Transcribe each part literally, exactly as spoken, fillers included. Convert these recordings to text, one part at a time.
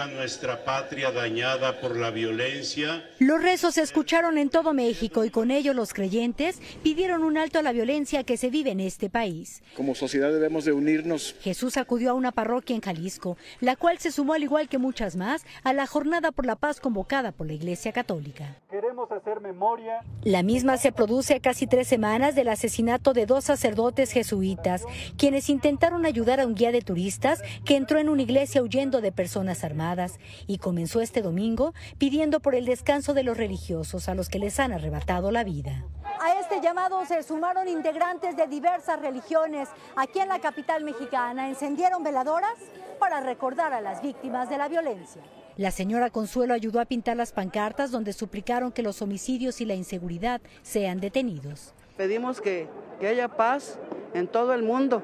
a nuestra patria dañada por la violencia. Los rezos se escucharon en todo México y con ello los creyentes pidieron un alto a la violencia que se vive en este país. Como sociedad debemos de unirnos. Jesús acudió a una parroquia en Jalisco, la cual se sumó al igual que muchas más a la Jornada por la Paz convocada por la Iglesia Católica. Queremos hacer memoria. La misma se produce a casi tres semanas del asesinato de dos sacerdotes jesuitas, quienes intentaron ayudar a un guía de turistas que entró en una iglesia huyendo de personas armadas. Y comenzó este domingo pidiendo por el descanso de los religiosos a los que les han arrebatado la vida. A este llamado se sumaron integrantes de diversas religiones. Aquí en la capital mexicana encendieron veladoras para recordar a las víctimas de la violencia. La señora Consuelo ayudó a pintar las pancartas donde suplicaron que los homicidios y la inseguridad sean detenidos. Pedimos que, que haya paz en todo el mundo,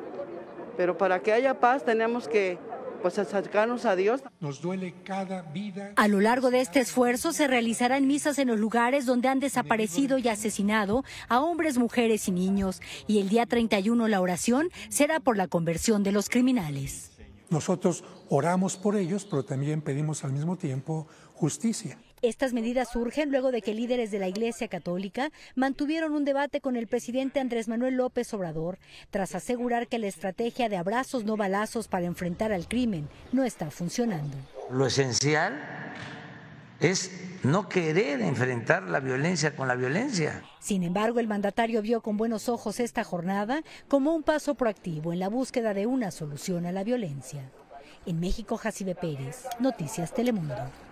pero para que haya paz tenemos que pues acercarnos a Dios. Nos duele cada vida. A lo largo de este esfuerzo se realizarán misas en los lugares donde han desaparecido y asesinado a hombres, mujeres y niños. Y el día treinta y uno la oración será por la conversión de los criminales. Nosotros oramos por ellos, pero también pedimos al mismo tiempo justicia. Estas medidas surgen luego de que líderes de la Iglesia Católica mantuvieron un debate con el presidente Andrés Manuel López Obrador, tras asegurar que la estrategia de abrazos no balazos para enfrentar al crimen no está funcionando. Lo esencial es no querer enfrentar la violencia con la violencia. Sin embargo, el mandatario vio con buenos ojos esta jornada como un paso proactivo en la búsqueda de una solución a la violencia. En México, Jacibe Pérez, Noticias Telemundo.